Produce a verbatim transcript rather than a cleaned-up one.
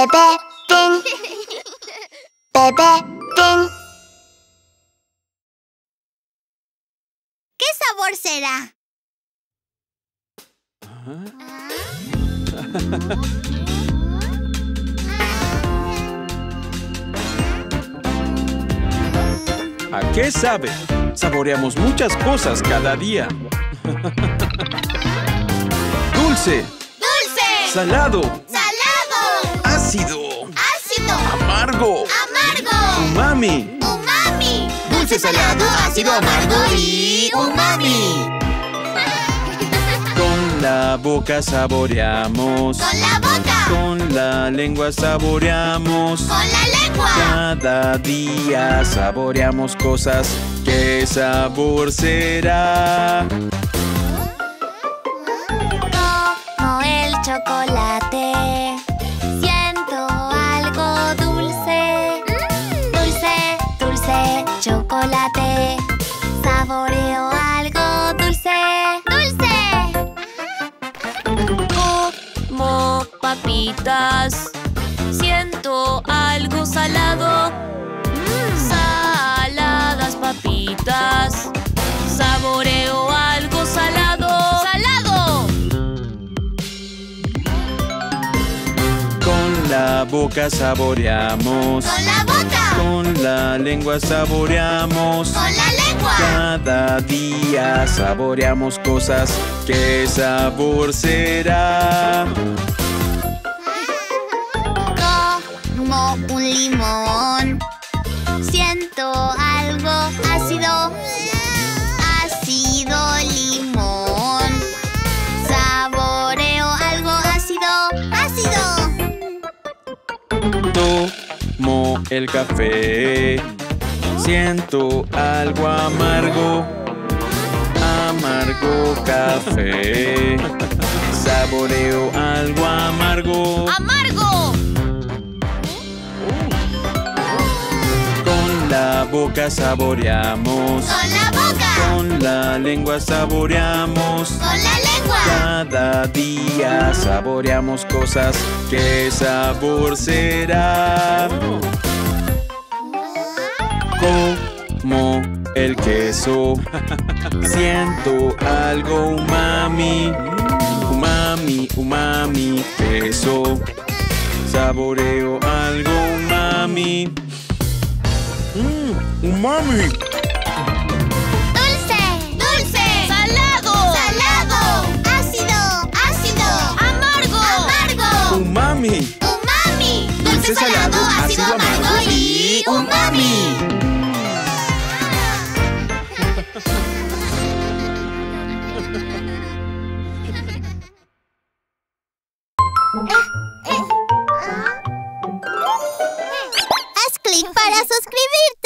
Bebefinn. Bebefinn. ¿Qué sabor será? ¿Ah? ¿Ah? ¿A qué sabe? Saboreamos muchas cosas cada día. Dulce. Dulce. Salado. Salado. Ácido. Ácido. Amargo. Amargo. Umami. Umami. Dulce, salado, ácido, amargo y umami. Con la boca saboreamos. Con la boca. Con la lengua saboreamos. Con la lengua. Cada día saboreamos cosas. ¿Qué sabor será? Como el chocolate. Siento algo dulce. Dulce, dulce, chocolate. Saboreo algo dulce. Dulce. Como papitas. Siento algo salado. Mm. Saladas papitas. Saboreo algo salado. ¡Salado! Con la boca saboreamos. ¡Con la boca! Con la lengua saboreamos. ¡Con la lengua! Cada día saboreamos cosas. ¿Qué sabor será? Un limón. Siento algo ácido. Ácido limón. Saboreo algo ácido. Ácido. Tomo el café. Siento algo amargo. Amargo café. Saboreo algo amargo. ¡Amargo! Con la boca saboreamos. Con la boca. Con la lengua saboreamos. Con la lengua. Cada día saboreamos cosas. ¿Qué sabor será? Como el queso. Siento algo umami. Umami, umami, queso. Saboreo algo umami. ¡Mmm! ¡Umami! ¡Dulce! ¡Dulce! ¡Salado! ¡Salado! ¡Ácido! ¡Ácido! ¡Amargo! ¡Amargo! ¡Umami! ¡Umami! ¡Dulce, salado, ácido, amargo y umami! ¡Haz clic para suscribirte!